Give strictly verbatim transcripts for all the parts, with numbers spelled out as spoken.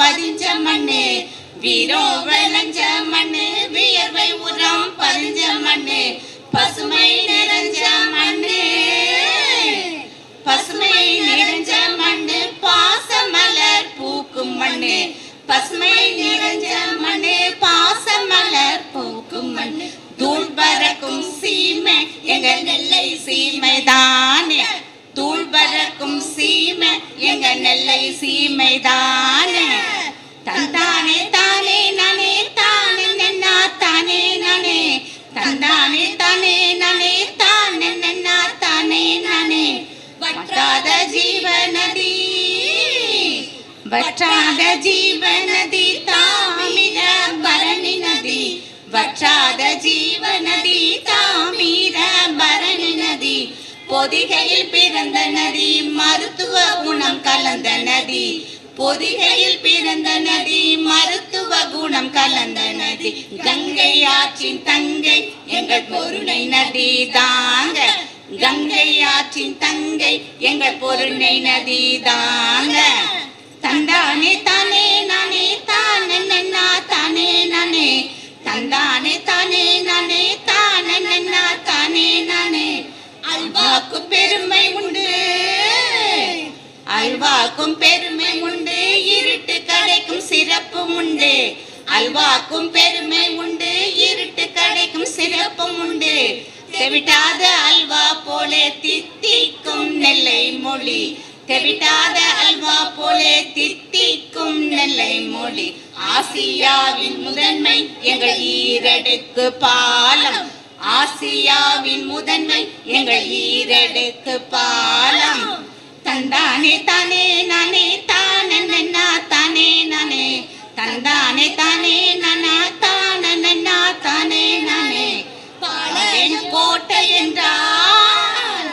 பதிஞ்ச மண்ணே வீரோ விளைஞ்ச மண்ணே வியர்வை உரம் பதிஞ்ச மண்ணே பசுமை நிறைஞ்ச மண்ணே பசுமை நிறைஞ்ச மண்ணே பாசமலர் பூக்கும் மண்ணே பசுமை நிறைஞ்ச மண்ணே பாசமலர் பூக்கும் மண்ணே தூள் பறக்கும் சீமை எங்கள் நெல்லை சீமை தானே தூள் பறக்கும் சீமை எங்கள் நெல்லை சீமை தானே தந்தானே தானே நானே தானே நன்னா தானே நானே தந்தானே தானே நானே தானே நன்னா தானே நானே வற்றாத ஜீவநதி வற்றாத ஜீவநதி தாமிரபரணி நதி வற்றாத ஜீவநதி தாமிரபரணி நதி பொதிகையில் பிறந்த நதி மருத்துவ குணம் கலந்த நதி பொதிகையில் பிறந்த நதி மருத்துவ குணம் கலந்த நதி கங்கை ஆற்றின் தங்கை எங்கள் பொருணை நதி தாங்க கங்கை ஆற்றின் தங்கை எங்கள் பொருணை நதி தாங்க தந்தானே தானே நானே தானே நன்னா தானே நானே தந்தானே தானே நானே தானே நன்னா தானே நானே அல்வாக்கும் பெருமை உண்டு அல்வாக்கும் பெருமை உண்டு இருட்டு கடைக்கும் சிறப்பு உண்டு அல்வாக்கும் பெருமை உண்டு இருட்டு கடைக்கும் சிறப்பு உண்டு தெவிட்டாத அல்வா போலே தித்திக்கும் நெல்லை மொழி தெவிட்டாத அல்வா போலே தித்திக்கும் நெல்லை மொழி ஆசியாவின் முதன்மை எங்கள் ஈரடுக்கு பாலம் ஆசியாவின் முதன்மை எங்கள் ஈரடுக்கு பாலம் தந்தானே தானே நானே தானே நன்னா தானே நானே தந்தானே தானே நானா தானே நன்னா தானே நானே பழையன் கோட்டை என்றால்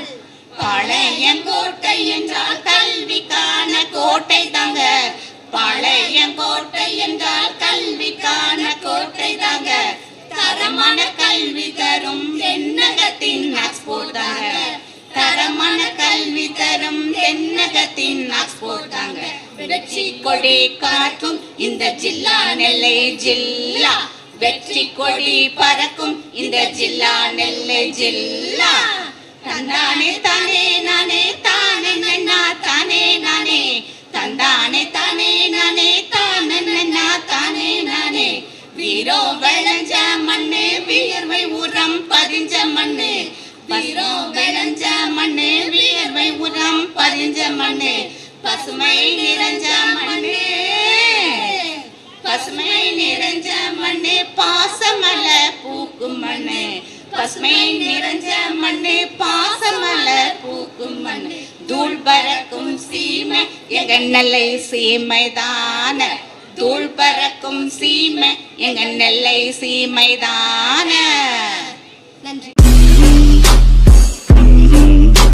பழையன் கோட்டை என்றால் கல்விக்கான கோட்டை தாங்க பழையன் கோட்டை என்றால் கல்விக்கான கோட்டை தாங்க தரமான கல்வி தரும் எண்ணகத்தின் ஆக்ஸ்போர்ட் தாங்க தரமான கல்வி தரும் தென்னகத்தின் ஆக்ஸ்போர்ட் தாங்க வெற்றி கொடி காற்றும் இந்த ஜில்லா நெல்லை ஜில்லா வெற்றி கொடி பறக்கும் இந்த ஜில்லா நெல்லை ஜில்லா தந்தானே தானே நானே தானே நன்னா தானே நானே தந்தானே தானே நானே தானே நன்னா தானே நானே வீரோ விளைஞ்ச மண்ணே வியர்வை உரம் பதிஞ்ச மண்ணே வீரோ விளைஞ்ச மண்ணே வியர்வை உரம் பதிஞ்ச மண்ணே பசுமை நிறைஞ்ச மண்ணே பசுமை நிறைஞ்ச மண்ணே பாசமலர் பூக்கும் மண்ணே பசுமை நிறைஞ்ச மண்ணே பாசமலர் பூக்கும் மண்ணே தூள் பறக்கும் சீமை எங்கள் நெல்லை சீமை தான தூள் பறக்கும் சீமை எங்கள் நெல்லை சீமை தான நன்றி.